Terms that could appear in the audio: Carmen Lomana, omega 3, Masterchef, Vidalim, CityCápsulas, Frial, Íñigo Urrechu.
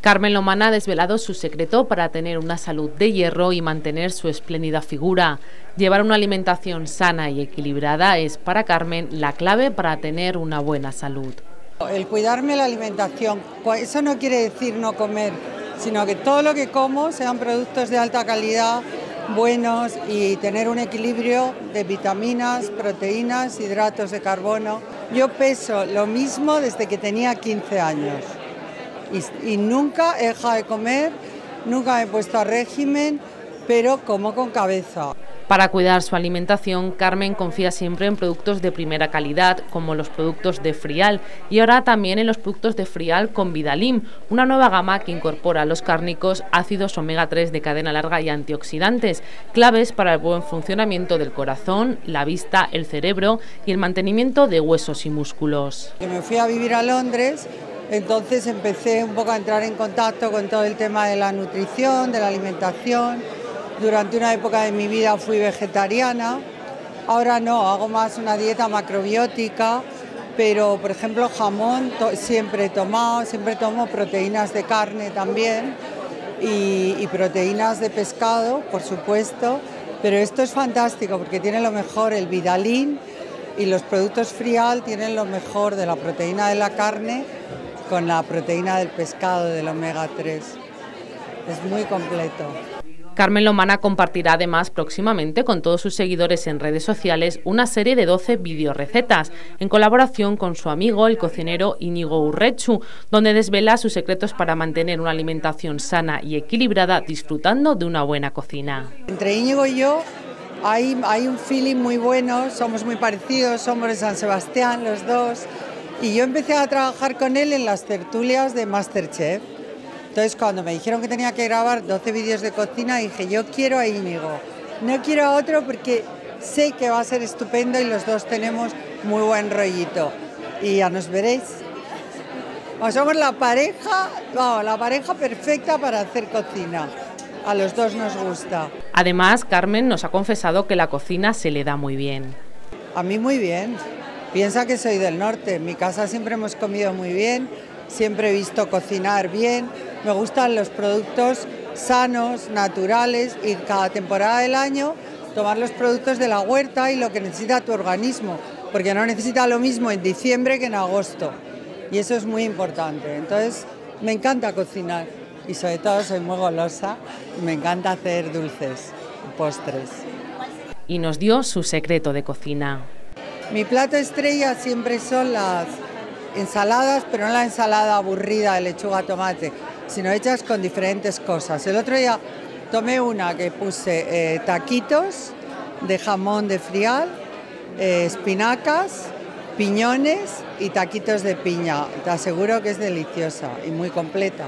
Carmen Lomana ha desvelado su secreto para tener una salud de hierro y mantener su espléndida figura. Llevar una alimentación sana y equilibrada es para Carmen la clave para tener una buena salud. El cuidarme la alimentación, eso no quiere decir no comer, sino que todo lo que como sean productos de alta calidad, buenos, y tener un equilibrio de vitaminas, proteínas, hidratos de carbono. Yo peso lo mismo desde que tenía 15 años. Y nunca he dejado de comer, nunca me he puesto a régimen, pero como con cabeza. Para cuidar su alimentación, Carmen confía siempre en productos de primera calidad, como los productos de Frial, y ahora también en los productos de Frial con Vidalim, una nueva gama que incorpora los cárnicos, ácidos omega 3 de cadena larga y antioxidantes, claves para el buen funcionamiento del corazón, la vista, el cerebro y el mantenimiento de huesos y músculos. Me fui a vivir a Londres. Entonces empecé un poco a entrar en contacto con todo el tema de la nutrición, de la alimentación. Durante una época de mi vida fui vegetariana, ahora no, hago más una dieta macrobiótica, pero por ejemplo jamón siempre he tomado, siempre tomo proteínas de carne también y proteínas de pescado, por supuesto, pero esto es fantástico porque tiene lo mejor el Vidalim y los productos Frial tienen lo mejor de la proteína de la carne con la proteína del pescado, del omega 3. Es muy completo. Carmen Lomana compartirá además próximamente con todos sus seguidores en redes sociales una serie de 12 videorecetas en colaboración con su amigo el cocinero Íñigo Urrechu, donde desvela sus secretos para mantener una alimentación sana y equilibrada disfrutando de una buena cocina. Entre Íñigo y yo hay un feeling muy bueno, somos muy parecidos, somos de San Sebastián los dos. Y yo empecé a trabajar con él en las tertulias de Masterchef. Entonces cuando me dijeron que tenía que grabar 12 vídeos de cocina, dije yo quiero a Íñigo, no quiero a otro porque sé que va a ser estupendo y los dos tenemos muy buen rollito. Y ya nos veréis. Somos la pareja perfecta para hacer cocina. A los dos nos gusta. Además, Carmen nos ha confesado que la cocina se le da muy bien. A mí muy bien. Piensa que soy del norte, en mi casa siempre hemos comido muy bien, siempre he visto cocinar bien, me gustan los productos sanos, naturales y cada temporada del año tomar los productos de la huerta y lo que necesita tu organismo, porque no necesita lo mismo en diciembre que en agosto y eso es muy importante. Entonces me encanta cocinar y sobre todo soy muy golosa y me encanta hacer dulces, postres. Y nos dio su secreto de cocina. Mi plato estrella siempre son las ensaladas, pero no la ensalada aburrida de lechuga tomate, sino hechas con diferentes cosas. El otro día tomé una que puse taquitos de jamón de Frial, espinacas, piñones y taquitos de piña. Te aseguro que es deliciosa y muy completa.